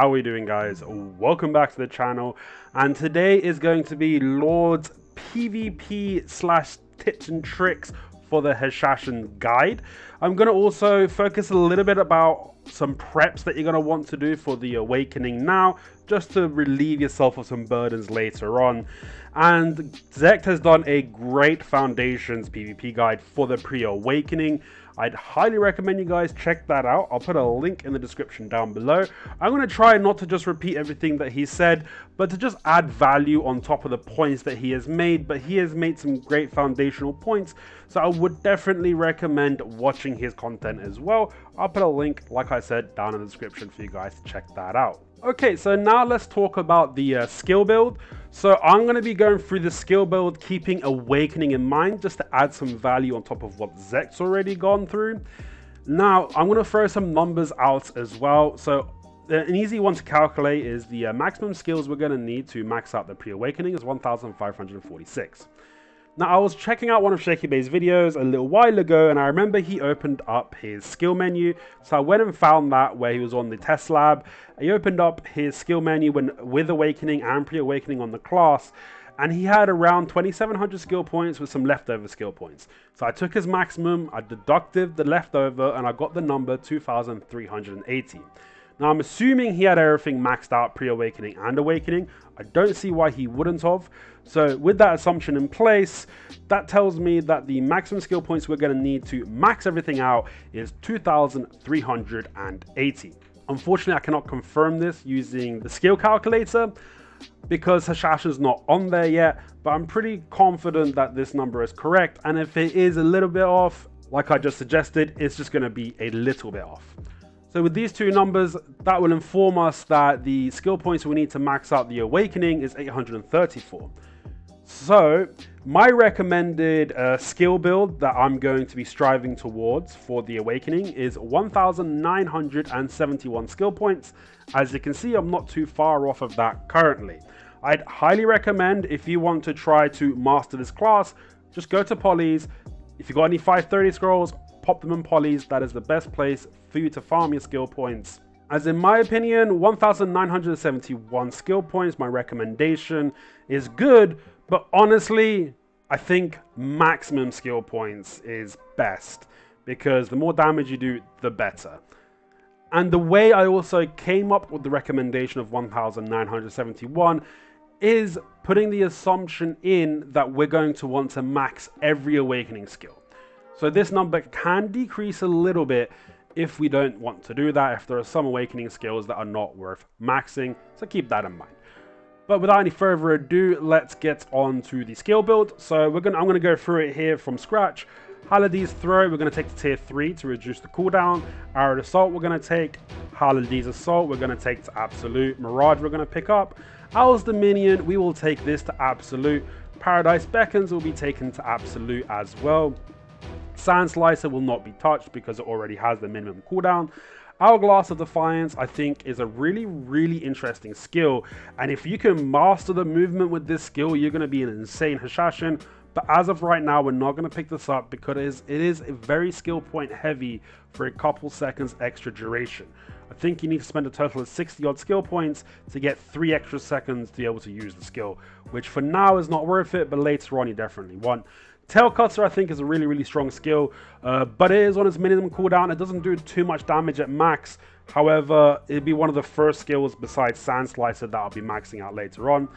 How are we doing, guys? Welcome back to the channel, and today is going to be Lord's PvP slash tips and tricks for the Hashashin guide. I'm going to also focus a little bit about some preps that you're going to want to do for the Awakening now, just to relieve yourself of some burdens later on. And Zekt has done a great Foundations PvP guide for the pre-Awakening. I'd highly recommend you guys check that out. I'll put a link in the description down below. I'm going to try not to just repeat everything that he said, but to just add value on top of the points that he has made. But he has made some great foundational points, so I would definitely recommend watching his content as well. I'll put a link, like I said, down in the description for you guys to check that out. Okay, so now let's talk about the skill build. So I'm going to be going through the skill build, keeping Awakening in mind, just to add some value on top of what Zekt's already gone through. Now, I'm going to throw some numbers out as well. So an easy one to calculate is the maximum skills we're going to need to max out the pre-Awakening is 1,546. Now, I was checking out one of Shaky Bay's videos a little while ago, and I remember he opened up his skill menu. So I went and found that where he was on the test lab. He opened up his skill menu with Awakening and pre-Awakening on the class, and he had around 2,700 skill points with some leftover skill points. So I took his maximum, I deducted the leftover, and I got the number 2,380. Now, I'm assuming he had everything maxed out pre-Awakening and Awakening. I don't see why he wouldn't have. So with that assumption in place, that tells me that the maximum skill points we're going to need to max everything out is 2,380. Unfortunately, I cannot confirm this using the skill calculator because Hashashin's not on there yet, but I'm pretty confident that this number is correct. And if it is a little bit off, like I just suggested, it's just going to be a little bit off. So with these two numbers, that will inform us that the skill points we need to max out the Awakening is 834. So my recommended skill build that I'm going to be striving towards for the Awakening is 1,971 skill points. As you can see, I'm not too far off of that currently. I'd highly recommend, if you want to try to master this class, just go to polys. If you've got any 530 scrolls, pop them in polys. That is the best place for you to farm your skill points. As in my opinion, 1971 skill points, my recommendation, is good, but honestly, I think maximum skill points is best, because the more damage you do, the better. And the way I also came up with the recommendation of 1971 is putting the assumption in that we're going to want to max every Awakening skill. So this number can decrease a little bit if we don't want to do that, if there are some Awakening skills that are not worth maxing, so keep that in mind. But without any further ado, let's get on to the skill build. So I'm going to go through it here from scratch. Haladie's Throw, we're going to take to tier 3 to reduce the cooldown. Arid Assault, we're going to take. Haladie's Assault, we're going to take to absolute. Mirage, we're going to pick up. Owl's Dominion, we will take this to absolute. Paradise Beckons will be taken to absolute as well. Sand Slicer will not be touched because it already has the minimum cooldown. Hourglass of Defiance, I think, is a really interesting skill, and if you can master the movement with this skill, you're going to be an insane Hashashin. But as of right now, we're not going to pick this up because it is a very skill point heavy for a couple seconds extra duration. I think you need to spend a total of 60 odd skill points to get 3 extra seconds to be able to use the skill, which for now is not worth it, but later on you definitely want. Tailcutter, I think, is a really strong skill, but it is on its minimum cooldown. It doesn't do too much damage at max. However, it'd be one of the first skills besides Sand Slicer that I'll be maxing out later on.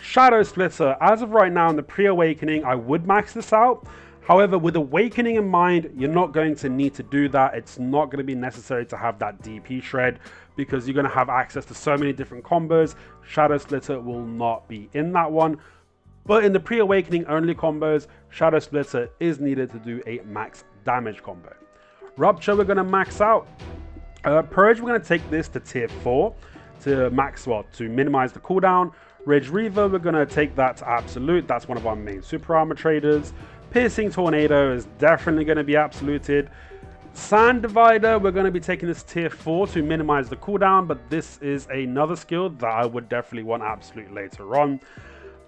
Shadow Splitter, as of right now in the pre-Awakening, I would max this out. However, with Awakening in mind, you're not going to need to do that. It's not going to be necessary to have that DP shred because you're going to have access to so many different combos. Shadow Splitter will not be in that one. But in the pre-Awakening only combos, Shadow Splitter is needed to do a max damage combo. Rupture, we're going to max out. Purge, we're going to take this to tier 4 to max, well, to minimize the cooldown. Rage Reaver, we're going to take that to absolute. That's one of our main super armor traders. Piercing Tornado is definitely going to be absoluted. Sand Divider, we're going to be taking this tier 4 to minimize the cooldown, but this is another skill that I would definitely want absolute later on.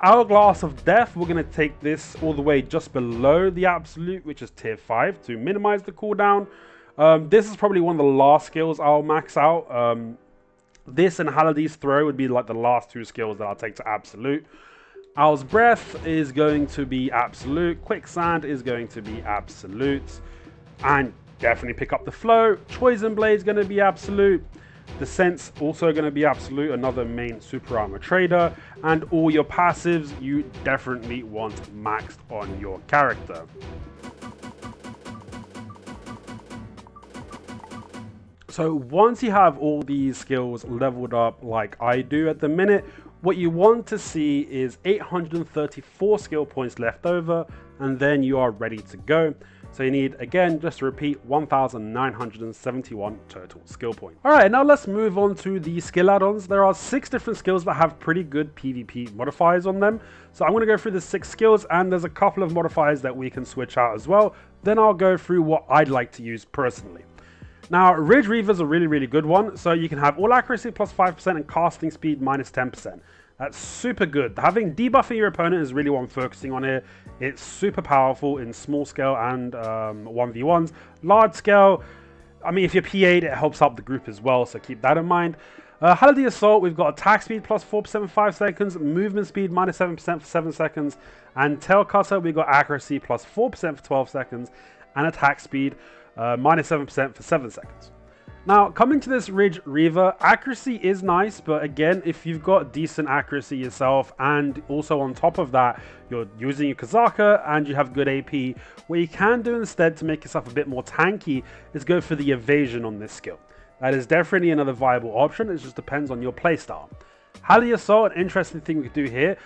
Hourglass of Death, we're going to take this all the way just below the absolute, which is tier 5, to minimize the cooldown. This is probably one of the last skills I'll max out. This and Haladie's Throw would be like the last two skills that I'll take to absolute. Owl's Breath is going to be absolute. Quicksand is going to be absolute. And definitely pick up the flow. Poison Blade's going to be absolute. Descent's also going to be absolute, another main super armor trader. And all your passives you definitely want maxed on your character. So once you have all these skills leveled up like I do at the minute, what you want to see is 834 skill points left over, and then you are ready to go. So you need, again, just to repeat, 1971 total skill points. All right, now let's move on to the skill add-ons. There are 6 different skills that have pretty good PvP modifiers on them. So I'm going to go through the 6 skills, and there's a couple of modifiers that we can switch out as well. Then I'll go through what I'd like to use personally. Now, Rage Reaver is a really, really good one. So you can have all accuracy plus 5% and casting speed minus 10%. That's super good. Having debuffing your opponent is really what I'm focusing on here. It's super powerful in small scale and 1v1s. Large scale, I mean, if you're PA'd, it helps out the group as well, so keep that in mind. Haladie's Assault, we've got attack speed plus 4% for 5 seconds, movement speed minus 7% for 7 seconds, and Tailcutter, we've got accuracy plus 4% for 12 seconds, and attack speed minus 7% for 7 seconds. Now, coming to this Rage Reaver, accuracy is nice, but again, if you've got decent accuracy yourself, and also on top of that, you're using your Kazaka and you have good AP, what you can do instead to make yourself a bit more tanky is go for the evasion on this skill. That is definitely another viable option, it just depends on your playstyle. Haladie's Assault, an interesting thing we could do here,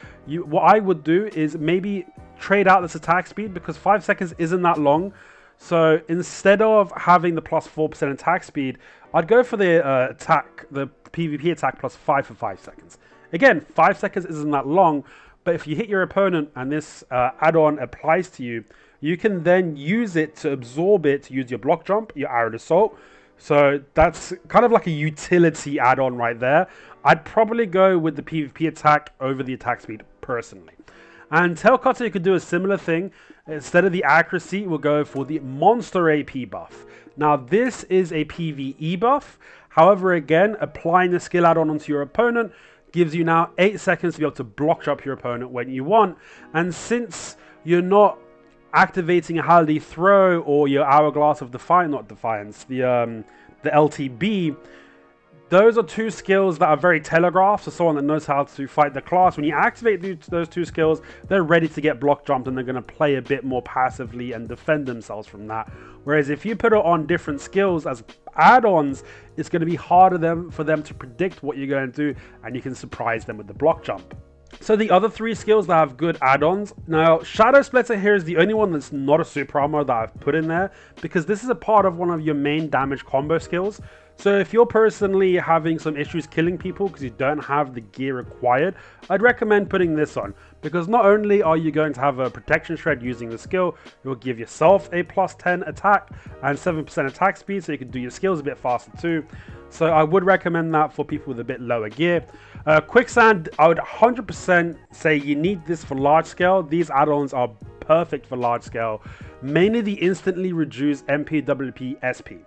what I would do is maybe trade out this attack speed, because 5 seconds isn't that long. So instead of having the plus 4% attack speed, I'd go for the PvP attack plus 5 for 5 seconds. Again, 5 seconds isn't that long, but if you hit your opponent and this add-on applies to you, you can then use it to absorb it to use your block jump, your Arid Assault. So that's kind of like a utility add-on right there. I'd probably go with the PvP attack over the attack speed personally. And Tailcutter, you could do a similar thing. Instead of the accuracy, we'll go for the monster AP buff. Now, this is a PvE buff. However, again, applying the skill add-on onto your opponent gives you now 8 seconds to be able to block up your opponent when you want. And since you're not activating a Haladie's Throw or your Hourglass of Defiance, not Defiance, the LTB, those are 2 skills that are very telegraphed, so someone that knows how to fight the class, when you activate those 2 skills, they're ready to get block jumped and they're going to play a bit more passively and defend themselves from that. Whereas if you put it on different skills as add-ons, it's going to be harder for them to predict what you're going to do, and you can surprise them with the block jump. So the other 3 skills that have good add-ons. Now, Shadow Splitter here is the only one that's not a super armor that I've put in there, because this is a part of one of your main damage combo skills. So if you're personally having some issues killing people because you don't have the gear required, I'd recommend putting this on, because not only are you going to have a protection shred using the skill, it will give yourself a plus 10 attack and 7% attack speed, so you can do your skills a bit faster too. So I would recommend that for people with a bit lower gear. Quicksand, I would 100% say you need this for large scale. These add-ons are perfect for large scale, mainly the instantly reduced MP, WP, SP.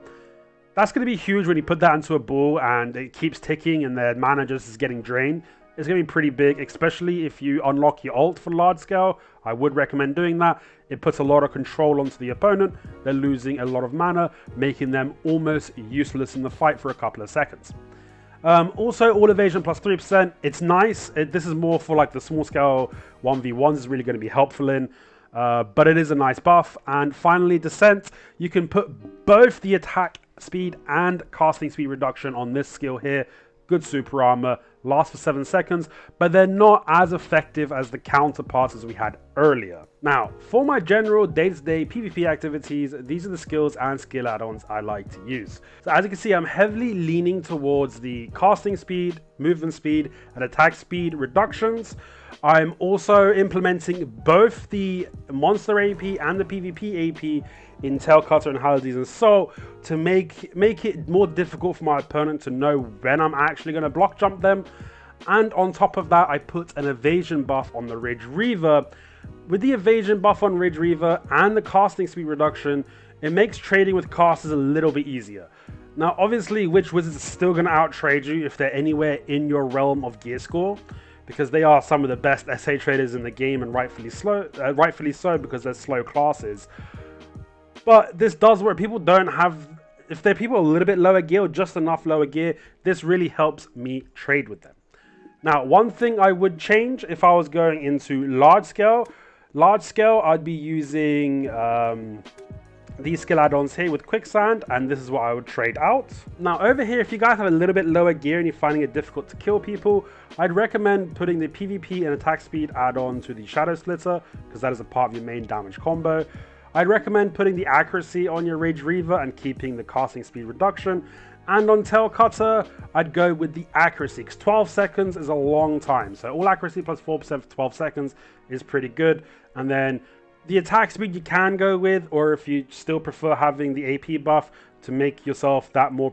That's going to be huge when you put that into a ball and it keeps ticking and their mana just is getting drained. It's going to be pretty big, especially if you unlock your ult for large scale. I would recommend doing that. It puts a lot of control onto the opponent. They're losing a lot of mana, making them almost useless in the fight for a couple of seconds. Also, all evasion plus 3%. It's nice. This is more for like the small scale 1v1s. It's really going to be helpful in. But it is a nice buff. And finally, Descent. You can put both the attack speed and casting speed reduction on this skill here. Good super armor, lasts for 7 seconds, but they're not as effective as the counterparts as we had earlier. Now, for my general day-to-day PvP activities, these are the skills and skill add-ons I like to use. So as you can see, I'm heavily leaning towards the casting speed, movement speed, and attack speed reductions. I'm also implementing both the monster AP and the PvP AP in Tailcutter and Haladie's Assault to make it more difficult for my opponent to know when I'm actually going to block jump them. And on top of that, I put an evasion buff on the Rage Reaver. With the evasion buff on Rage Reaver and the casting speed reduction, it makes trading with casters a little bit easier. Now, obviously, Witch Wizards are still going to outtrade you if they're anywhere in your realm of gear score, because they are some of the best SA traders in the game, and rightfully so, because they're slow classes. But this does work. People don't have... If they're people a little bit lower gear, or just enough lower gear, this really helps me trade with them. Now, one thing I would change if I was going into large scale. Large scale, I'd be using these skill add-ons here with Quicksand, and this is what I would trade out. Now, over here, if you guys have a little bit lower gear and you're finding it difficult to kill people, I'd recommend putting the PvP and attack speed add-on to the Shadow Splitter, because that is a part of your main damage combo. I'd recommend putting the accuracy on your Rage Reaver and keeping the casting speed reduction. And on Tailcutter, I'd go with the accuracy, because 12 seconds is a long time. So all accuracy plus 4% for 12 seconds is pretty good. And then the attack speed you can go with, or if you still prefer having the AP buff to make yourself that more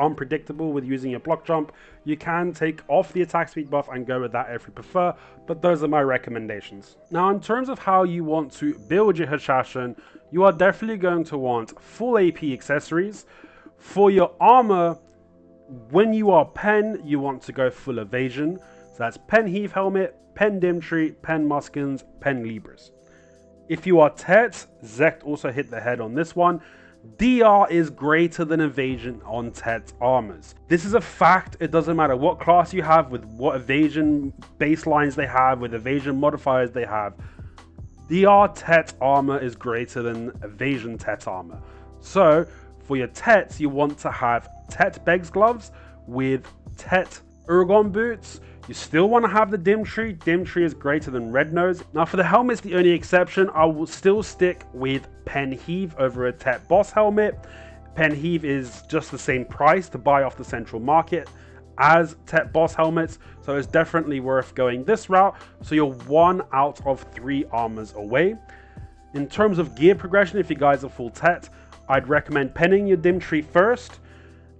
unpredictable with using your block jump, you can take off the attack speed buff and go with that if you prefer, but those are my recommendations. Now, in terms of how you want to build your Hashashin, you are definitely going to want full AP accessories. For your armor, when you are Pen, you want to go full evasion. So that's Pen Heave Helmet, Pen Dim Tree, Pen Muskan's, Pen Leebur's. If you are Tet, Zekt also hit the head on this one. DR is greater than evasion on Tet armors. This is a fact. It doesn't matter what class you have, with what evasion baselines they have, with evasion modifiers they have. DR Tet armor is greater than evasion Tet armor. So for your Tets, you want to have Tet Beg's gloves with Tet Ergon boots. You still want to have the Dim Tree. Dim Tree is greater than Red Nose. Now, for the helmets, the only exception, I will still stick with Pen Heave over a Tet Boss helmet. Pen Heave is just the same price to buy off the central market as Tet Boss helmets, so it's definitely worth going this route. So you're 1 out of 3 armors away. In terms of gear progression, if you guys are full Tet, I'd recommend penning your Dim Tree first,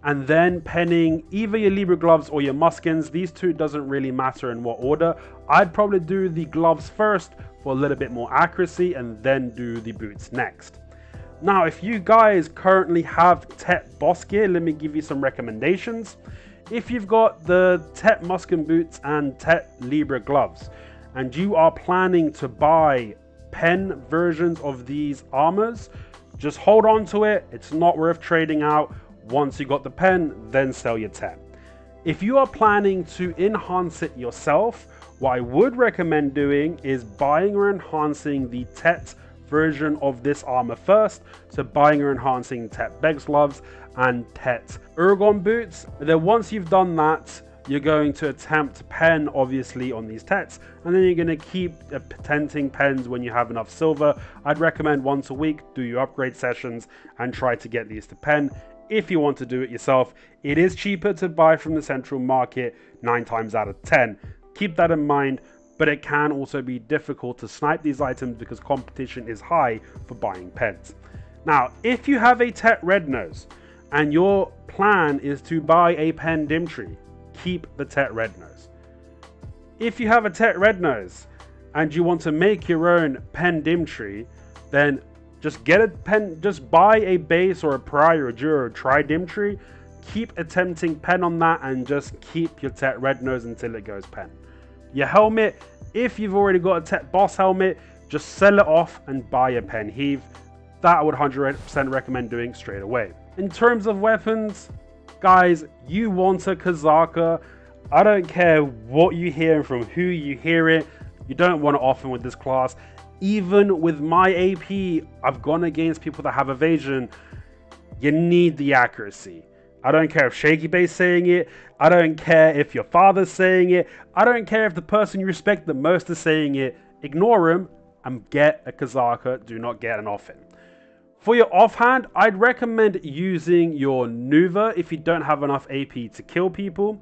and then penning either your Leebur's gloves or your Muskan's. These two doesn't really matter in what order. I'd probably do the gloves first for a little bit more accuracy, and then do the boots next. Now, if you guys currently have Tet Boss gear, let me give you some recommendations. If you've got the Tet Muskan boots and Tet Leebur's gloves, and you are planning to buy Pen versions of these armors, just hold on to it. It's not worth trading out. Once you got the Pen, then sell your Tet. If you are planning to enhance it yourself, what I would recommend doing is buying or enhancing the Tet version of this armor first. So buying or enhancing Tet Beg's gloves and Tet Ergon boots. And then once you've done that, you're going to attempt Pen, obviously, on these Tets, and then you're going to keep patenting Pens when you have enough silver. I'd recommend once a week, do your upgrade sessions and try to get these to Pen. If you want to do it yourself, it is cheaper to buy from the central market 9 times out of 10. Keep that in mind, but it can also be difficult to snipe these items because competition is high for buying Pens. Now, if you have a Tet Red Nose and your plan is to buy a Pen Dim Tree, keep the Tet Red Nose. If you have a Tet Red Nose and you want to make your own Pen Dim Tree, then just get a Pen, just buy a base or a prior or duo or tri Dim Tree. Keep attempting Pen on that and just keep your Tet Red Nose until it goes Pen. Your helmet, if you've already got a Tet Boss helmet, just sell it off and buy a Pen Heave. That I would 100% recommend doing straight away. In terms of weapons, guys, you want a Kazaka. I don't care what you hear and from who you hear it. You don't want it often with this class. Even with my AP, I've gone against people that have evasion. You need the accuracy. I don't care if Shaky Bay's saying it. I don't care if your father's saying it. I don't care if the person you respect the most is saying it. Ignore him and get a Kazaka. Do not get an offhand. For your offhand, I'd recommend using your Nouver if you don't have enough AP to kill people.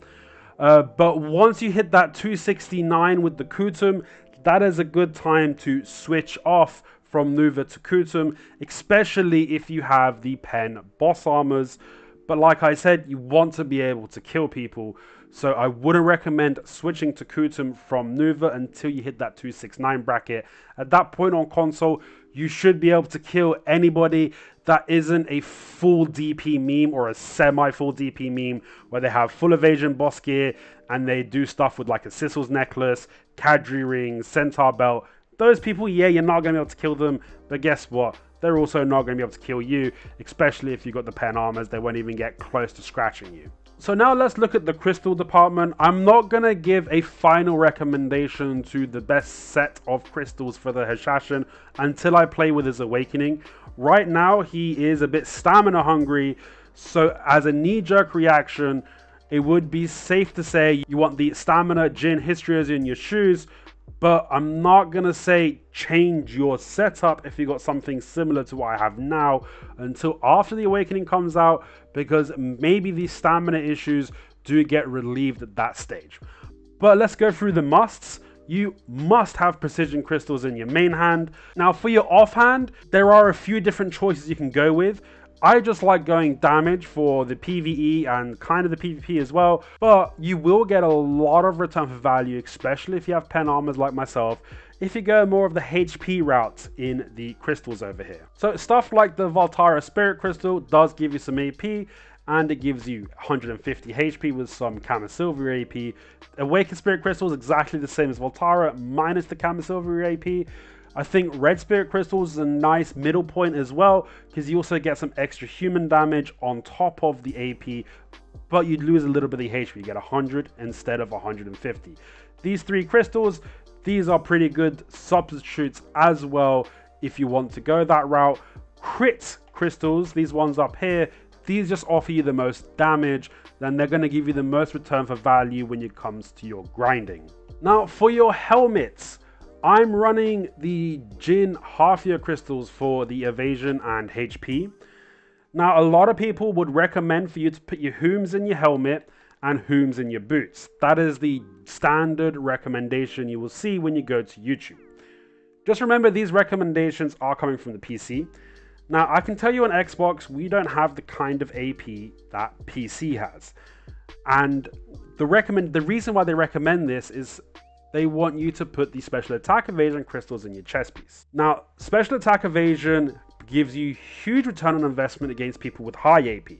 But once you hit that 269 with the Kutum, that is a good time to switch off from Nouver to Kutum, especially if you have the Pen Boss armors. But like I said, you want to be able to kill people. So I would recommend switching to Kutum from Nouver until you hit that 269 bracket. At that point on console, you should be able to kill anybody that isn't a full DP meme or a semi-full DP meme where they have full evasion boss gear and they do stuff with like a Sissel's necklace, Kadri ring, centaur belt. Those people, yeah, you're not going to be able to kill them, but guess what? They're also not going to be able to kill you, especially if you've got the pen armors. They won't even get close to scratching you. So now let's look at the crystal department. I'm not going to give a final recommendation to the best set of crystals for the Hashashin until I play with his Awakening. Right now, he is a bit stamina hungry, so as a knee-jerk reaction, it would be safe to say you want the stamina Jin Histrias in your shoes, but I'm not going to say change your setup if you got something similar to what I have now until after the Awakening comes out, because maybe these stamina issues do get relieved at that stage. But let's go through the musts. You must have precision crystals in your main hand. Now for your offhand, there are a few different choices you can go with. I just like going damage for the PvE and kind of the PvP as well, but you will get a lot of return for value, especially if you have pen armors like myself, if you go more of the HP route in the crystals over here. So stuff like the Voltara Spirit Crystal does give you some AP, and it gives you 150 HP with some Kamisilver AP. Awakened Spirit Crystal is exactly the same as Voltara, minus the Kamisilver AP. I think Red Spirit Crystal is a nice middle point as well, because you also get some extra human damage on top of the AP, but you lose a little bit of the HP. You get 100 instead of 150. These three crystals, these are pretty good substitutes as well if you want to go that route. Crit crystals, these ones up here, these just offer you the most damage, then they're going to give you the most return for value when it comes to your grinding. Now for your helmets, I'm running the Jin Half-Year Crystals for the evasion and HP. Now, a lot of people would recommend for you to put your Hooms in your helmet and Hooms in your boots. That is the standard recommendation you will see when you go to YouTube. Just remember, these recommendations are coming from the PC. Now, I can tell you on Xbox, we don't have the kind of AP that PC has. And the reason why they recommend this is they want you to put the special attack evasion crystals in your chest piece. Now, special attack evasion gives you huge return on investment against people with high AP,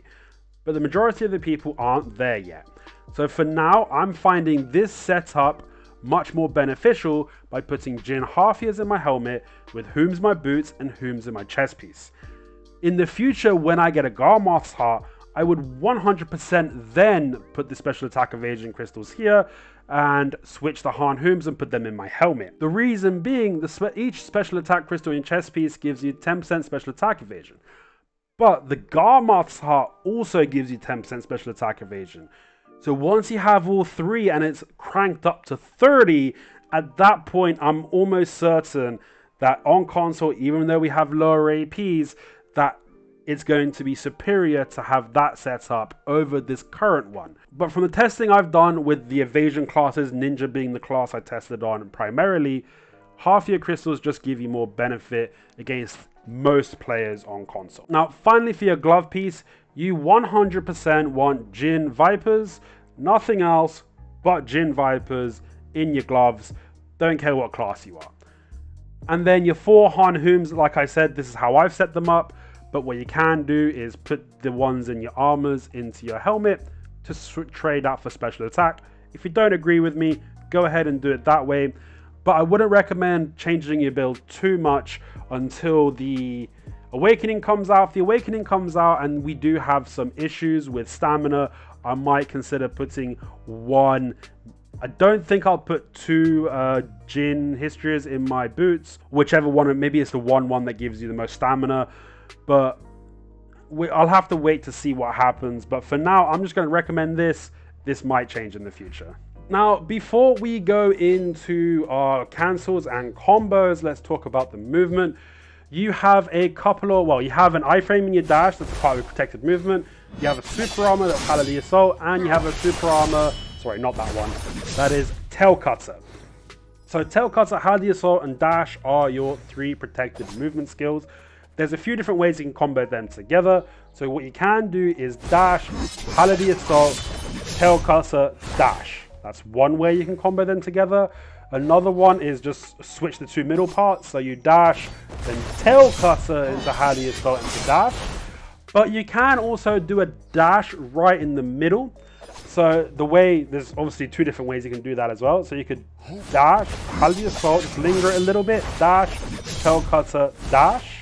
but the majority of the people aren't there yet. So for now, I'm finding this setup much more beneficial by putting Jin Half-Years in my helmet with Hooms in my boots and Hooms in my chest piece. In the future, when I get a Garmoth's Heart, I would 100% then put the special attack evasion crystals here and switch the Han Hooms and put them in my helmet. The reason being, each special attack crystal in chest piece gives you 10% special attack evasion, but the Garmoth's Heart also gives you 10% special attack evasion. So once you have all three and it's cranked up to 30, at that point I'm almost certain that on console, even though we have lower APs, that it's going to be superior to have that set up over this current one. But from the testing I've done with the evasion classes, Ninja being the class I tested on primarily, Half-Year crystals just give you more benefit against most players on console. Now finally, for your glove piece, you 100% want Jin Vipers, nothing else but Jin Vipers in your gloves, don't care what class you are. And then your four Han Hooms, like I said, this is how I've set them up. But what you can do is put the ones in your armors into your helmet to trade out for special attack. If you don't agree with me, go ahead and do it that way. But I wouldn't recommend changing your build too much until the Awakening comes out. If the Awakening comes out and we do have some issues with stamina, I might consider putting one. I don't think I'll put two Jin Histrias in my boots. Whichever one, maybe it's the one that gives you the most stamina. But I'll have to wait to see what happens. But for now, I'm just going to recommend this. This might change in the future. Now, before we go into our cancels and combos, let's talk about the movement. You have a couple of, well, you have an iframe in your dash. That's part of protected movement. You have a super armor, that's Haladie's Assault. And you have a super armor, sorry, not that one. That is Tailcutter. So Tailcutter, Haladie's Assault, and dash are your three protected movement skills. There's a few different ways you can combo them together. So what you can do is dash, Haladie's Assault, Tailcutter, dash. That's one way you can combo them together. Another one is just switch the two middle parts. So you dash, then Tailcutter into Haladie's Assault into dash. But you can also do a dash right in the middle. So the way, there's obviously two different ways you can do that as well. So you could dash, Haladie's Assault, just linger it a little bit, dash, Tailcutter, dash.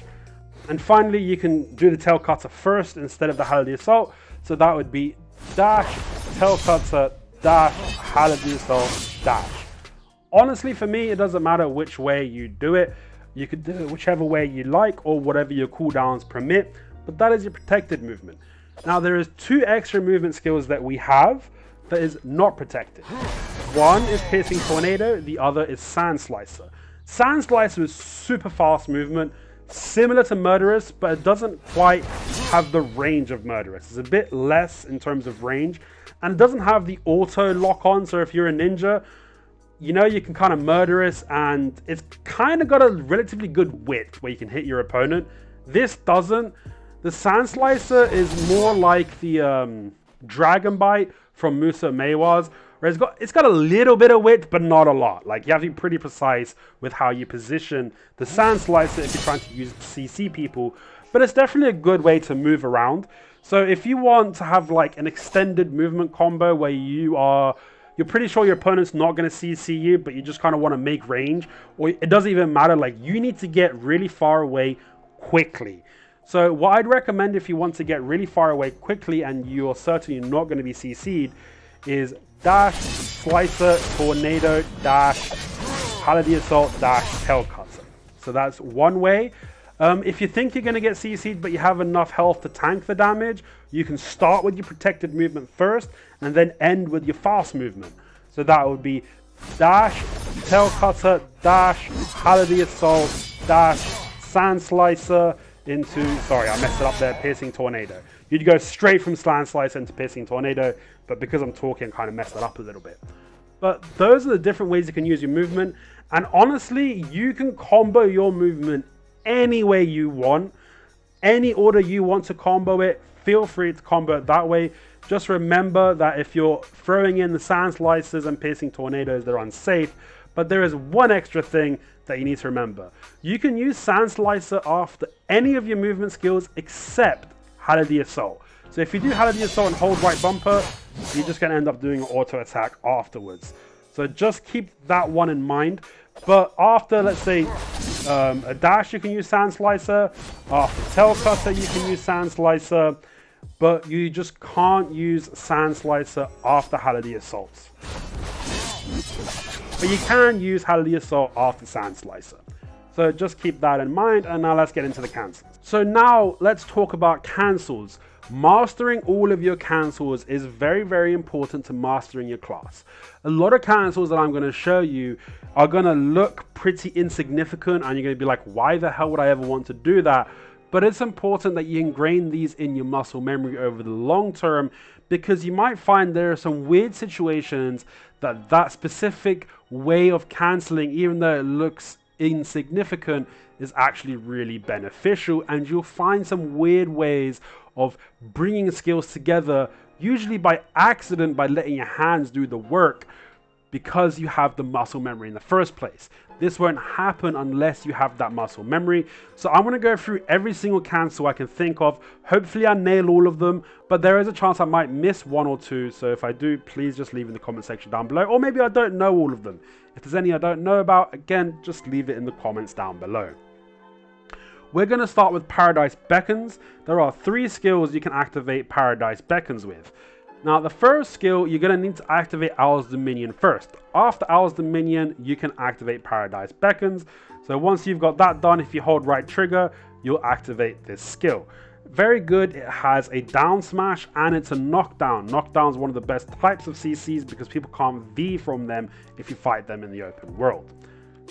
And finally, you can do the Tailcutter first instead of the Haladie's Assault. So that would be dash, Tailcutter, dash, Haladie's Assault, dash. Honestly, for me, it doesn't matter which way you do it. You could do it whichever way you like or whatever your cooldowns permit. But that is your protected movement. Now there is two extra movement skills that we have that is not protected. One is Piercing Tornado, the other is Sand Slicer. Sand Slicer is super fast movement, similar to Murderous, but it doesn't quite have the range of Murderous. It's a bit less in terms of range, and it doesn't have the auto lock on. So if you're a ninja, you know you can kind of Murderous, and it's kind of got a relatively good width where you can hit your opponent. This doesn't. The Sand Slicer is more like the Dragon Bite from Musa Mewaz, where it's got a little bit of width, but not a lot. Like, you have to be pretty precise with how you position the Sand Slicer if you're trying to use CC people. But it's definitely a good way to move around. So if you want to have like an extended movement combo where you're pretty sure your opponent's not going to CC you, but you just kind of want to make range, or it doesn't even matter, like you need to get really far away quickly. So what I'd recommend if you want to get really far away quickly and you're certainly not going to be CC'd is dash, Slicer, Tornado, dash, Haladie's Assault, dash, Tailcutter. So that's one way. If you think you're going to get CC'd but you have enough health to tank the damage, you can start with your protected movement first and then end with your fast movement. So that would be dash, Tailcutter, dash, Haladie's Assault, dash, Sand Slicer, Piercing Tornado. You'd go straight from Sand Slicer into Piercing Tornado, but because I'm talking, kind of messed that up a little bit. But those are the different ways you can use your movement, and honestly, you can combo your movement any way you want, any order you want to combo it. Feel free to combo it that way. Just remember that if you're throwing in the Sand Slicers and Piercing Tornadoes, they're unsafe. But there is one extra thing that you need to remember. You can use Sand Slicer after any of your movement skills except Haladie's Assault. So if you do Haladie's Assault and hold right bumper, you're just going to end up doing an auto attack afterwards. So just keep that one in mind. But after, let's say, a dash, you can use Sand Slicer. After Tailcutter, you can use Sand Slicer. But you just can't use Sand Slicer after Haladie's Assault. But you can use Haladie's Assault after Sand Slicer. So just keep that in mind, and now let's get into the cancels. So now let's talk about cancels. Mastering all of your cancels is very, very important to mastering your class. A lot of cancels that I'm going to show you are going to look pretty insignificant, and you're going to be like, why the hell would I ever want to do that? But it's important that you ingrain these in your muscle memory over the long term, because you might find there are some weird situations that that specific way of cancelling, even though it looks insignificant, is actually really beneficial, and you'll find some weird ways of bringing skills together, usually by accident, by letting your hands do the work because you have the muscle memory in the first place. This won't happen unless you have that muscle memory. So I'm going to go through every single cancel I can think of. Hopefully I nail all of them, but there is a chance I might miss one or two. So if I do, please just leave in the comment section down below. Or maybe I don't know all of them. If there's any I don't know about, again, just leave it in the comments down below. We're going to start with Paradise Beckons. There are three skills you can activate Paradise Beckons with. Now, the first skill, you're going to need to activate Owl's Dominion first. After Owl's Dominion, you can activate Paradise Beckons. So once you've got that done, if you hold right trigger, you'll activate this skill. Very good. It has a down smash and it's a knockdown. Knockdown is one of the best types of CCs because people can't V from them if you fight them in the open world.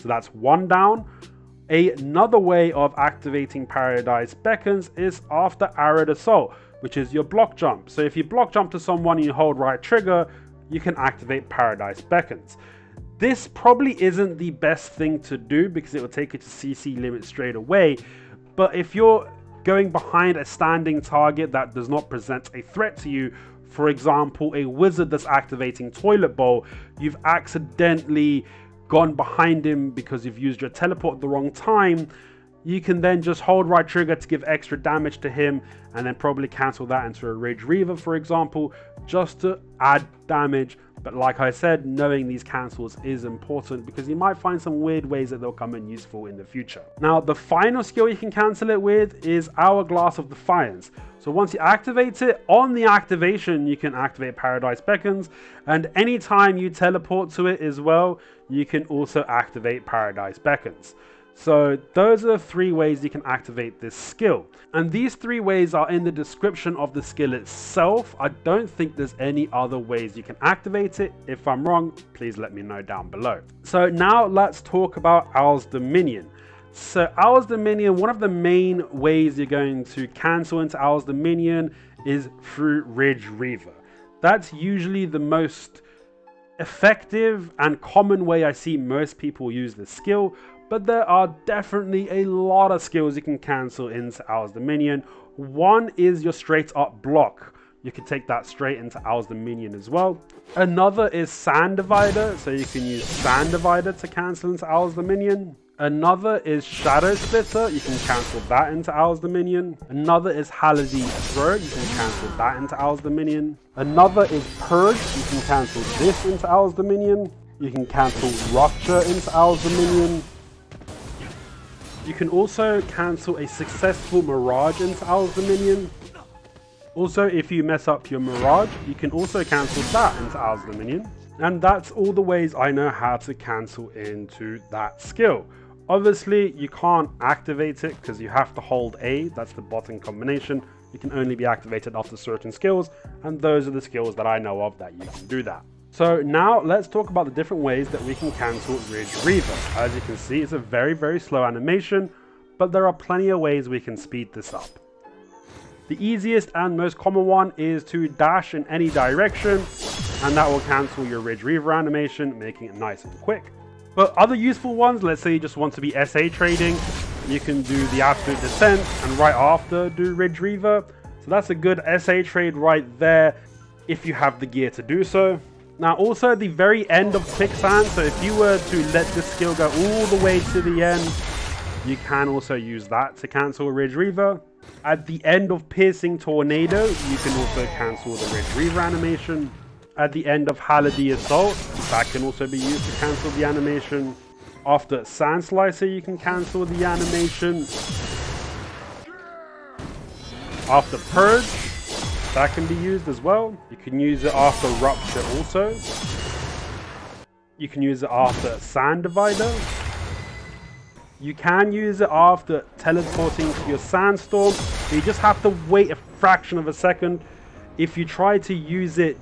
So that's one down. Another way of activating Paradise Beckons is after Arid Assault, which is your block jump. So if you block jump to someone and you hold right trigger, you can activate Paradise Beckons. This probably isn't the best thing to do because it will take you to CC limit straight away. But if you're going behind a standing target that does not present a threat to you. For example, a wizard that's activating Toilet Bowl, you've accidentally gone behind him because you've used your teleport at the wrong time. You can then just hold right trigger to give extra damage to him and then probably cancel that into a Rage Reaver, for example, just to add damage. But like I said, knowing these cancels is important because you might find some weird ways that they'll come in useful in the future. Now, the final skill you can cancel it with is Hourglass of Defiance. So once you activate it, on the activation, you can activate Paradise Beckons, and anytime you teleport to it as well, you can also activate Paradise Beckons. So those are the three ways you can activate this skill. And these three ways are in the description of the skill itself. I don't think there's any other ways you can activate it. If I'm wrong, please let me know down below. So now let's talk about Owl's Dominion. So Owl's Dominion, one of the main ways you're going to cancel into Owl's Dominion is through Rage Reaver. That's usually the most effective and common way I see most people use this skill. But there are definitely a lot of skills you can cancel into Owl's Dominion. One is your straight up block. You can take that straight into Owl's Dominion as well. Another is Sand Divider. So you can use Sand Divider to cancel into Owl's Dominion. Another is Shadow Splitter. You can cancel that into Owl's Dominion. Another is Haladie's Throw. You can cancel that into Owl's Dominion. Another is Purge. You can cancel this into Owl's Dominion. You can cancel Rupture into Owl's Dominion. You can also cancel a successful Mirage into Owl's Dominion. Also, if you mess up your Mirage, you can also cancel that into Owl's Dominion. And that's all the ways I know how to cancel into that skill. Obviously, you can't activate it because you have to hold A, that's the bottom combination. It can only be activated after certain skills, and those are the skills that I know of that you can do that. So now let's talk about the different ways that we can cancel Rage Reaver. As you can see, it's a very slow animation, but there are plenty of ways we can speed this up. The easiest and most common one is to dash in any direction, and that will cancel your Rage Reaver animation, making it nice and quick. But other useful ones, let's say you just want to be SA trading, you can do the absolute descent and right after do Rage Reaver. So that's a good SA trade right there if you have the gear to do so. Now also the very end of Quicksand, so if you were to let this skill go all the way to the end, you can also use that to cancel Rage Reaver. At the end of Piercing Tornado, you can also cancel the Rage Reaver animation. At the end of Haladie's Assault, that can also be used to cancel the animation. After Sand Slicer, you can cancel the animation. After Purge, that can be used as well. You can use it after Rupture also. You can use it after Sand Divider. You can use it after teleporting to your Sandstorm. You just have to wait a fraction of a second. If you try to use it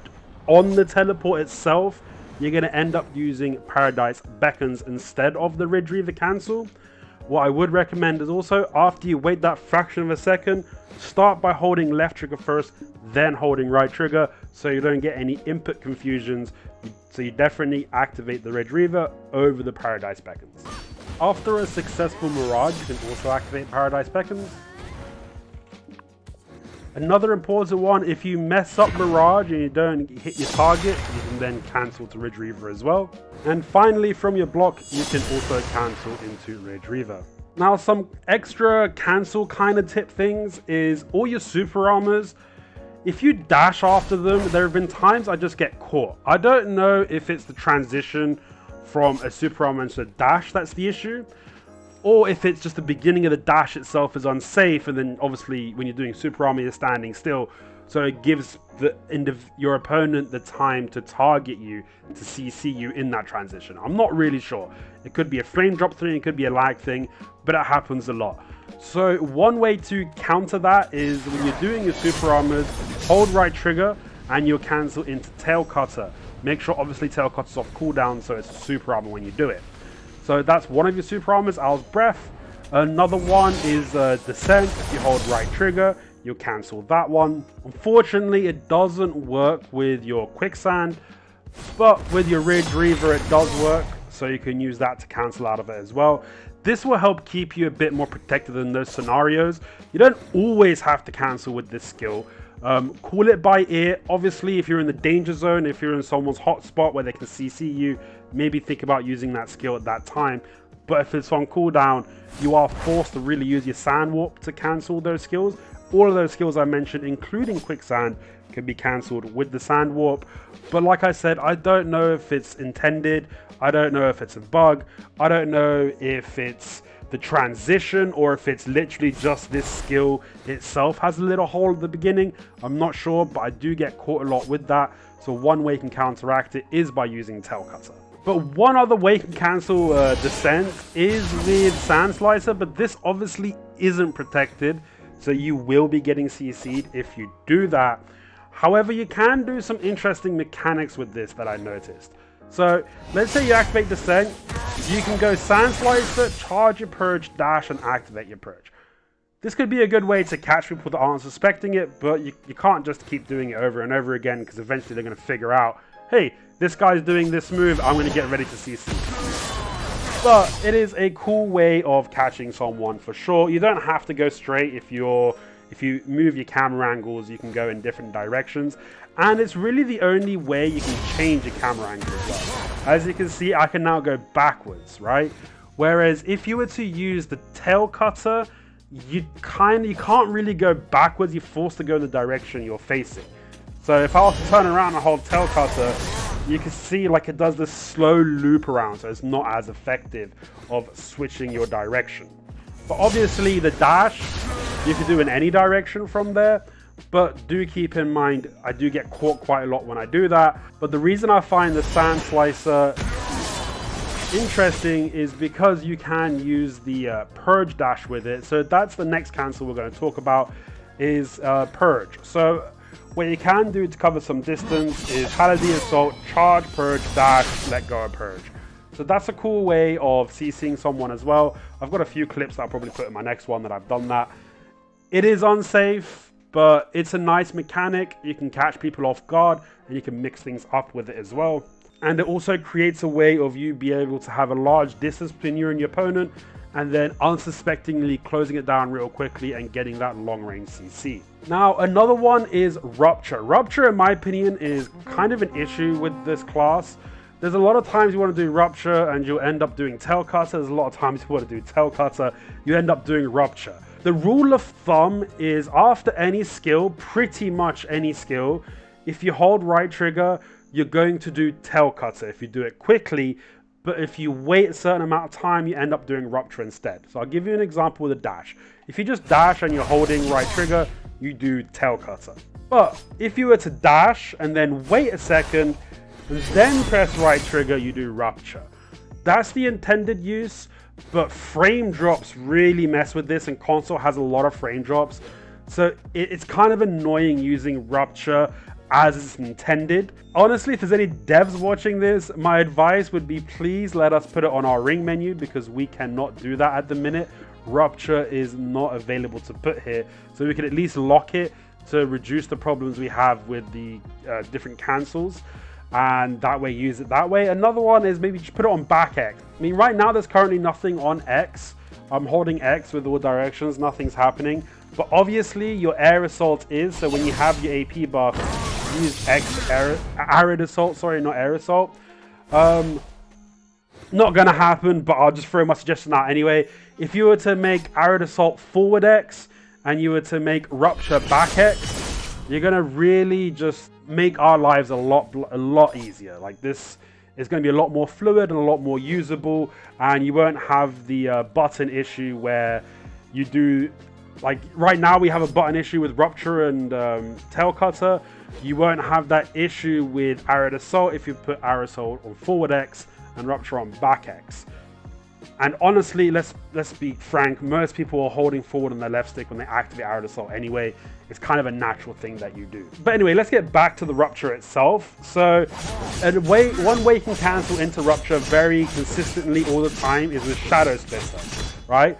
on the teleport itself, you're going to end up using Paradise Beckons instead of the Rage Reaver cancel. What I would recommend is also, after you wait that fraction of a second, start by holding left trigger first, then holding right trigger, so you don't get any input confusions. So you definitely activate the Rage Reaver over the Paradise Beckons. After a successful Mirage, you can also activate Paradise Beckons. Another important one, if you mess up Mirage and you don't hit your target, you can then cancel to Rage Reaver as well. And finally, from your block, you can also cancel into Rage Reaver. Now, some extra cancel kind of tip things is all your super armors. If you dash after them, there have been times I just get caught. I don't know if it's the transition from a super armor into a dash that's the issue, or if it's just the beginning of the dash itself is unsafe, and then obviously when you're doing super armor, you're standing still. So it gives the end of your opponent the time to target you, to CC you in that transition. I'm not really sure. It could be a frame drop thing, it could be a lag thing, but it happens a lot. So one way to counter that is when you're doing your super armors, hold right trigger and you'll cancel into Tailcutter. Make sure obviously Tailcutter's off cooldown, so it's a super armor when you do it. So that's one of your super armors, Owl's Breath. Another one is Descent. If you hold right trigger, you'll cancel that one. Unfortunately, it doesn't work with your Quicksand, but with your Rage Reaver, it does work. So you can use that to cancel out of it as well. This will help keep you a bit more protected in those scenarios. You don't always have to cancel with this skill. Call it by ear. Obviously, if you're in the danger zone, if you're in someone's hotspot where they can CC you, maybe think about using that skill at that time. But if it's on cooldown, you are forced to really use your Sand Warp to cancel those skills. All of those skills I mentioned, including Quicksand, can be cancelled with the Sand Warp. But like I said, I don't know if it's intended. I don't know if it's a bug. I don't know if it's the transition or if it's literally just this skill itself has a little hole at the beginning. I'm not sure, but I do get caught a lot with that. So one way you can counteract it is by using Tailcutter. But one other way you can cancel Descent is with Sand Slicer, but this obviously isn't protected, so you will be getting CC'd if you do that. However, you can do some interesting mechanics with this that I noticed. So let's say you activate Descent, you can go Sand Slicer, charge your Purge, dash, and activate your Purge. This could be a good way to catch people that aren't suspecting it, but you can't just keep doing it over and over again, because eventually they're going to figure out, hey, this guy's doing this move, I'm going to get ready to CC. But it is a cool way of catching someone for sure. You don't have to go straight. If you move your camera angles, you can go in different directions. And it's really the only way you can change your camera angle as well. As you can see, I can now go backwards, right? Whereas if you were to use the Tailcutter, you can't really go backwards. You're forced to go in the direction you're facing. So if I was to turn around and hold Tailcutter, you can see like it does this slow loop around, so it's not as effective of switching your direction. But obviously the dash, you can do in any direction from there, but do keep in mind, I do get caught quite a lot when I do that. But the reason I find the Sand Slicer interesting is because you can use the Purge dash with it. So that's the next cancel we're going to talk about, is Purge. So what you can do to cover some distance is Haladie's Assault, charge, Purge, dash, let go of Purge. So that's a cool way of CCing someone as well. I've got a few clips that I'll probably put in my next one that I've done that. It is unsafe, but it's a nice mechanic. You can catch people off guard and you can mix things up with it as well. And it also creates a way of you being able to have a large distance between you and your opponent and then unsuspectingly closing it down real quickly and getting that long range CC. Now, another one is Rupture. Rupture, in my opinion, is kind of an issue with this class. There's a lot of times you want to do Rupture and you'll end up doing Tailcutter. There's a lot of times you want to do Tailcutter, you end up doing Rupture. The rule of thumb is after any skill, pretty much any skill, if you hold right trigger, you're going to do Tailcutter if you do it quickly. But if you wait a certain amount of time, you end up doing Rupture instead. So I'll give you an example with a dash. If you just dash and you're holding right trigger, you do Tailcutter. But if you were to dash and then wait a second, and then press right trigger, you do Rupture. That's the intended use, but frame drops really mess with this, and console has a lot of frame drops. So it's kind of annoying using Rupture as it's intended. Honestly, if there's any devs watching this, my advice would be please let us put it on our ring menu, because we cannot do that at the minute. Rupture is not available to put here, so we could at least lock it to reduce the problems we have with the different cancels, and that way use it that way. Another one is maybe just put it on back X. I mean, right now there's currently nothing on X. I'm holding X with all directions, nothing's happening, but obviously your air assault is, so when you have your AP buff, use X Arid Assault, sorry, not Air Assault. Not gonna happen, but I'll just throw my suggestion out anyway. If you were to make Arid Assault forward X and you were to make Rupture back X, you're gonna really just make our lives a lot easier. Like, this is gonna be a lot more fluid and a lot more usable, and you won't have the button issue where you do, like right now we have a button issue with Rupture and Tailcutter. You won't have that issue with Arid Assault if you put Arid Assault on forward X and Rupture on back X. And honestly, let's be frank, most people are holding forward on their left stick when they activate Arid Assault anyway. It's kind of a natural thing that you do. But anyway, let's get back to the Rupture itself. So one way you can cancel into Rupture very consistently all the time is with Shadow Splitter, right?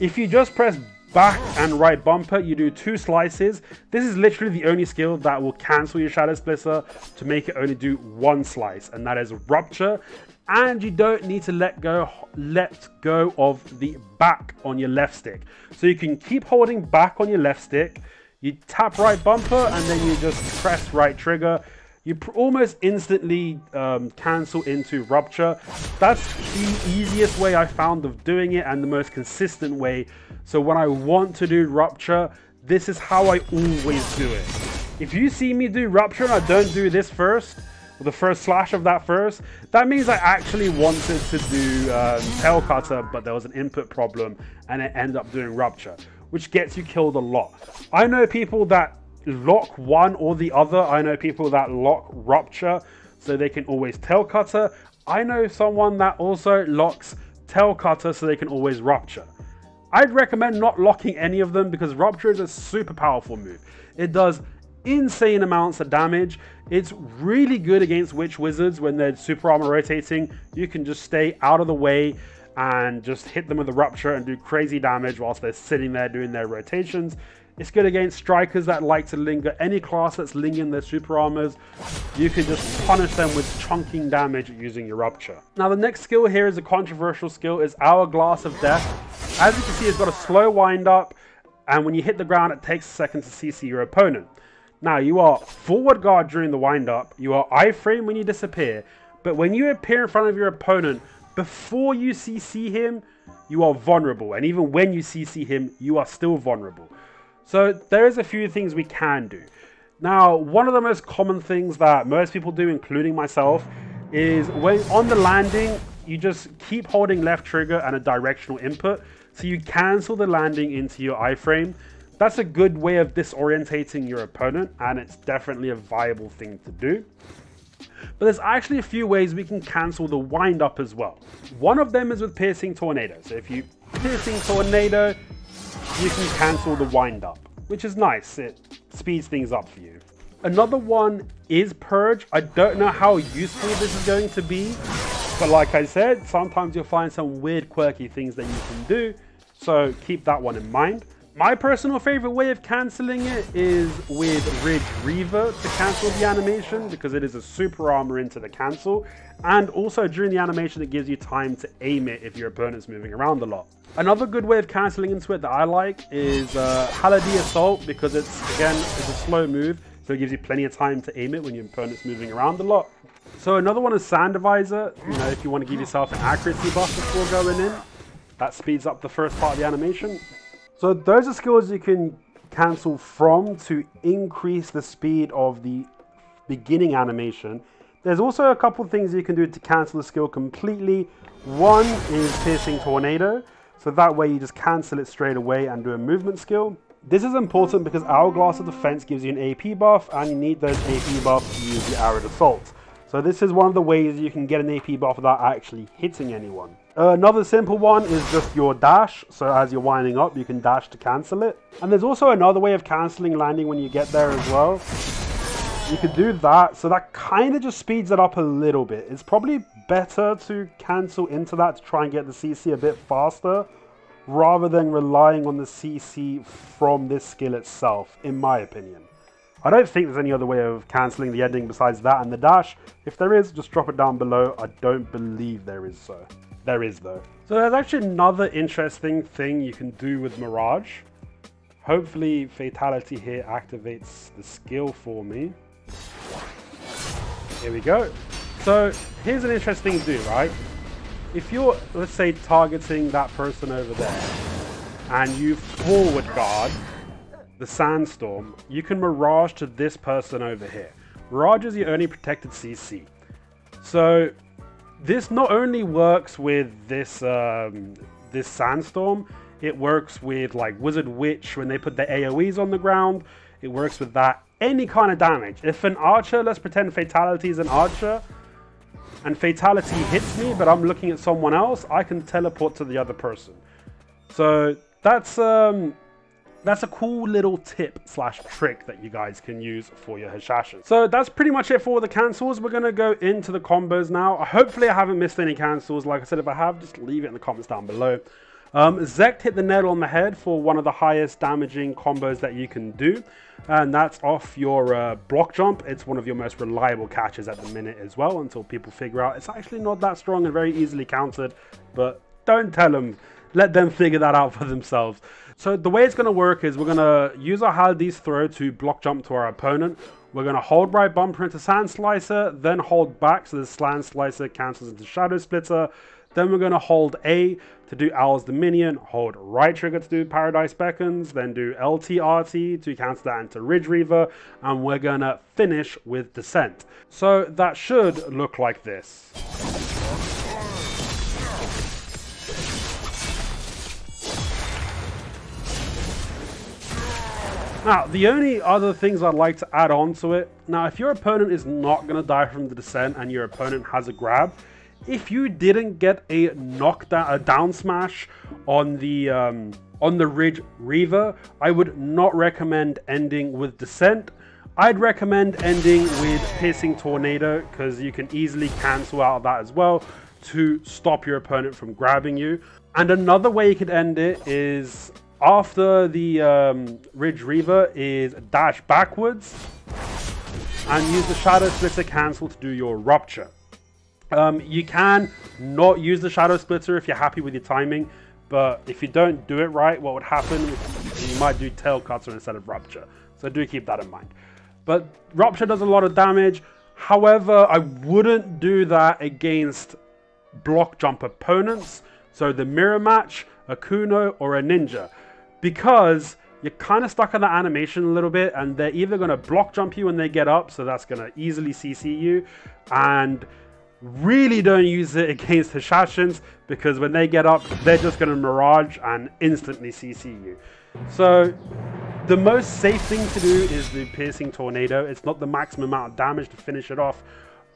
If you just press back and right bumper, you do two slices. This is literally the only skill that will cancel your Shadow Splitter to make it only do one slice, and that is Rupture. and you don't need to let go of the back on your left stick. So you can keep holding back on your left stick, you tap right bumper, and then you just press right trigger. You almost instantly cancel into Rupture. That's the easiest way I found of doing it and the most consistent way. So when I want to do Rupture, this is how I always do it. If you see me do Rupture and I don't do this first, or the first slash of that first, that means I actually wanted to do Tailcutter, but there was an input problem and I ended up doing Rupture, which gets you killed a lot. I know people that lock one or the other. I know people that lock Rupture so they can always Tailcutter. I know someone that also locks Tailcutter so they can always Rupture. I'd recommend not locking any of them because Rupture is a super powerful move. It does insane amounts of damage. It's really good against Witch Wizards when they're super armor rotating. You can just stay out of the way and just hit them with a Rupture and do crazy damage whilst they're sitting there doing their rotations. It's good against strikers that like to linger. Any class that's lingering their super armors, you can just punish them with chunking damage using your Rupture. Now the next skill here is a controversial skill, is Hourglass of Death. As you can see, it's got a slow wind up, and when you hit the ground, it takes a second to CC your opponent. Now you are forward guard during the wind up, you are I-frame when you disappear, but when you appear in front of your opponent, before you CC him, you are vulnerable, and even when you CC him, you are still vulnerable. So there is a few things we can do. Now, one of the most common things that most people do, including myself, is when on the landing, you just keep holding left trigger and a directional input. So you cancel the landing into your iframe. That's a good way of disorientating your opponent, and it's definitely a viable thing to do. But there's actually a few ways we can cancel the wind up as well. One of them is with Piercing Tornado. So if you Piercing Tornado, you can cancel the wind up, which is nice. It speeds things up for you. Another one is Purge. I don't know how useful this is going to be, but like I said, sometimes you'll find some weird quirky things that you can do, so keep that one in mind. My personal favorite way of cancelling it is with Rage Reaver to cancel the animation, because it is a super armor into the cancel, and also during the animation it gives you time to aim it if your opponent's moving around a lot. Another good way of cancelling into it that I like is Haladie's Assault, because it's a slow move, so it gives you plenty of time to aim it when your opponent's moving around a lot. So another one is Sand Divider. You know, if you want to give yourself an accuracy buff before going in, that speeds up the first part of the animation. So those are skills you can cancel from to increase the speed of the beginning animation. There's also a couple things you can do to cancel the skill completely. One is Piercing Tornado, so that way you just cancel it straight away and do a movement skill. This is important because Hourglass of Defense gives you an AP buff, and you need those AP buffs to use the Arid Assault. So this is one of the ways you can get an AP buff without actually hitting anyone. Another simple one is just your dash. So as you're winding up, you can dash to cancel it. And there's also another way of cancelling landing when you get there as well. You could do that. So that kind of just speeds it up a little bit. It's probably better to cancel into that to try and get the CC a bit faster, rather than relying on the CC from this skill itself, in my opinion. I don't think there's any other way of cancelling the ending besides that and the dash. If there is, just drop it down below. I don't believe there is, so. There is though. So there's actually another interesting thing you can do with Mirage. Hopefully Fatality here activates the skill for me. Here we go. So here's an interesting thing to do, right? If you're, let's say, targeting that person over there and you forward guard the Sandstorm, you can Mirage to this person over here. Mirage is your only protected CC. So this not only works with this this Sandstorm, it works with like Wizard, Witch when they put their AoEs on the ground. It works with that, any kind of damage. If an archer, let's pretend Fatality is an archer, and Fatality hits me, but I'm looking at someone else, I can teleport to the other person. So that's a cool little tip slash trick that you guys can use for your Hashashin. So that's pretty much it for all the cancels. We're going to go into the combos now. Hopefully I haven't missed any cancels. Like I said, if I have, just leave it in the comments down below. Zekt hit the nail on the head for one of the highest damaging combos that you can do, and that's off your block jump. It's one of your most reliable catches at the minute as well, until people figure out it's actually not that strong and very easily countered. But don't tell them, let them figure that out for themselves. So the way it's going to work is we're going to use our Haladie's Throw to block jump to our opponent. We're going to hold right bumper into Sand Slicer, then hold back so the Sand Slicer cancels into Shadow Splitter. Then we're going to hold A to do Owl's Dominion, hold right trigger to do Paradise Beckons, then do LTRT to cancel that into Rage Reaver, and we're going to finish with Descent. So that should look like this. Now, the only other things I'd like to add on to it, now if your opponent is not going to die from the Descent and your opponent has a grab, if you didn't get a knockdown, a down smash on the Ridge Reaver, I would not recommend ending with Descent. I'd recommend ending with Piercing Tornado, because you can easily cancel out that as well to stop your opponent from grabbing you. And another way you could end it is, after the Ridge Reaver, is dash backwards and use the Shadow Splitter cancel to do your Rupture. You can not use the Shadow Splitter if you're happy with your timing, but if you don't do it right, what would happen is you might do Tailcutter instead of Rupture. So do keep that in mind. But Rupture does a lot of damage. However, I wouldn't do that against block jump opponents. So the Mirror Match, a Kuno, or a Ninja, because you're kind of stuck in that animation a little bit, and they're either going to block jump you when they get up, so that's going to easily CC you, and really don't use it against Hashashins, because when they get up they're just going to Mirage and instantly CC you. So the most safe thing to do is the Piercing Tornado. It's not the maximum amount of damage to finish it off,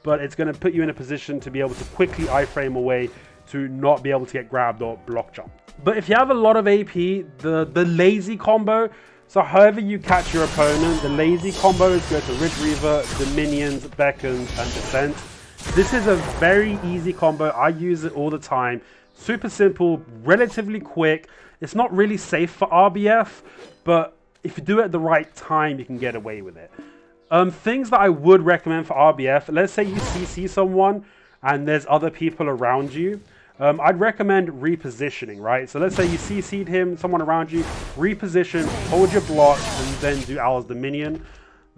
but it's going to put you in a position to be able to quickly iframe away to not be able to get grabbed or block jump. But if you have a lot of AP, the lazy combo, so however you catch your opponent, the lazy combos go to Ridge Reaver, Dominions, Beckons, and Descent. This is a very easy combo. I use it all the time. Super simple, relatively quick. It's not really safe for RBF, but if you do it at the right time, you can get away with it. Things that I would recommend for RBF, let's say you CC someone and there's other people around you. I'd recommend repositioning, right? So let's say you CC'd him, someone around you, reposition, hold your block, and then do Owl's Dominion.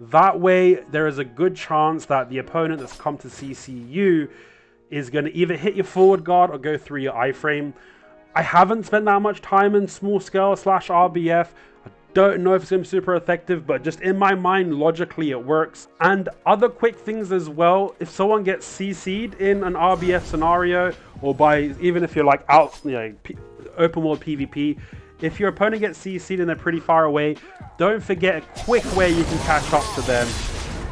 That way, there is a good chance that the opponent that's come to CC you is going to either hit your forward guard or go through your iframe. I haven't spent that much time in small scale slash RBF. I don't know if it's going to be super effective, but just in my mind, logically, it works. And other quick things as well, if someone gets CC'd in an RBF scenario, or by, even if you're like out, you know, open world PvP, if your opponent gets CC'd and they're pretty far away, don't forget a quick way you can catch up to them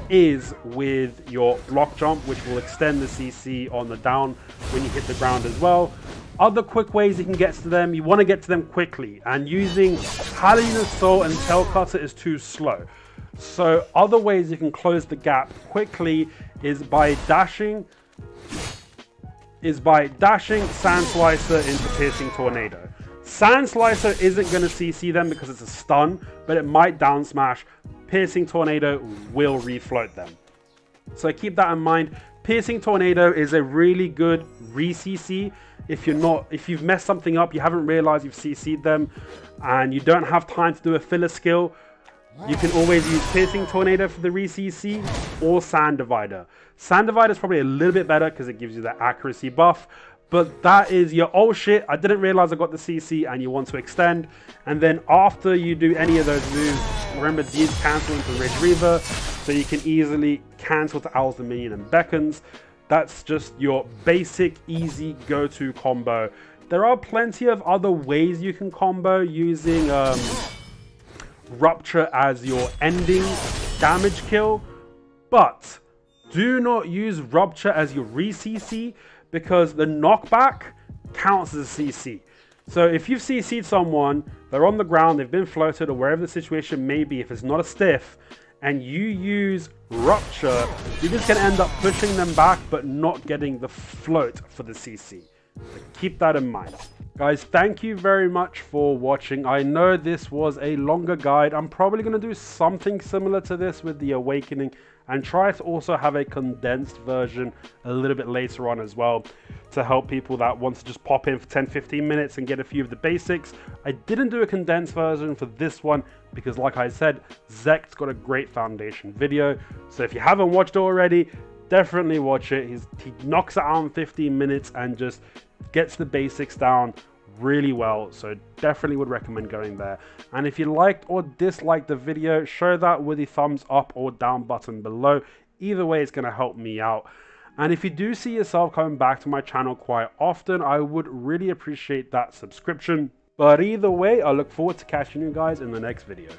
is with your block jump, which will extend the CC on the down when you hit the ground as well. Other quick ways you can get to them, you want to get to them quickly, and using Haladie's Assault and Tailcutter is too slow. So other ways you can close the gap quickly is by dashing Sand Slicer into Piercing Tornado. Sand Slicer isn't going to CC them because it's a stun, but it might down smash. Piercing Tornado will refloat them. So keep that in mind. Piercing Tornado is a really good re-CC if you've messed something up, you haven't realized you've CC'd them, and you don't have time to do a filler skill. You can always use Piercing Tornado for the re-CC or Sand Divider. Sand Divider is probably a little bit better because it gives you that accuracy buff. But that is your, oh shit, I didn't realize I got the CC, and you want to extend. And then after you do any of those moves, remember these cancel into Ridge Reaver, so you can easily cancel to Owl's Dominion and Beckons. That's just your basic, easy go-to combo. There are plenty of other ways you can combo using Rupture as your ending damage kill, but do not use Rupture as your re-CC, because the knockback counts as a CC. So if you've CC'd someone, they're on the ground, they've been floated, or wherever the situation may be, if it's not a stiff, and you use Rupture, you're just going to end up pushing them back but not getting the float for the CC. So keep that in mind. Guys, thank you very much for watching. I know this was a longer guide. I'm probably going to do something similar to this with the Awakening and try to also have a condensed version a little bit later on as well to help people that want to just pop in for 10-15 minutes and get a few of the basics. I didn't do a condensed version for this one because, like I said, Zekt's got a great foundation video. So if you haven't watched it already, definitely watch it. He knocks it out in 15 minutes and just gets the basics down really well, so definitely would recommend going there. And if you liked or disliked the video, show that with a thumbs up or down button below. Either way, it's going to help me out. And if you do see yourself coming back to my channel quite often, I would really appreciate that subscription. But either way, I look forward to catching you guys in the next video.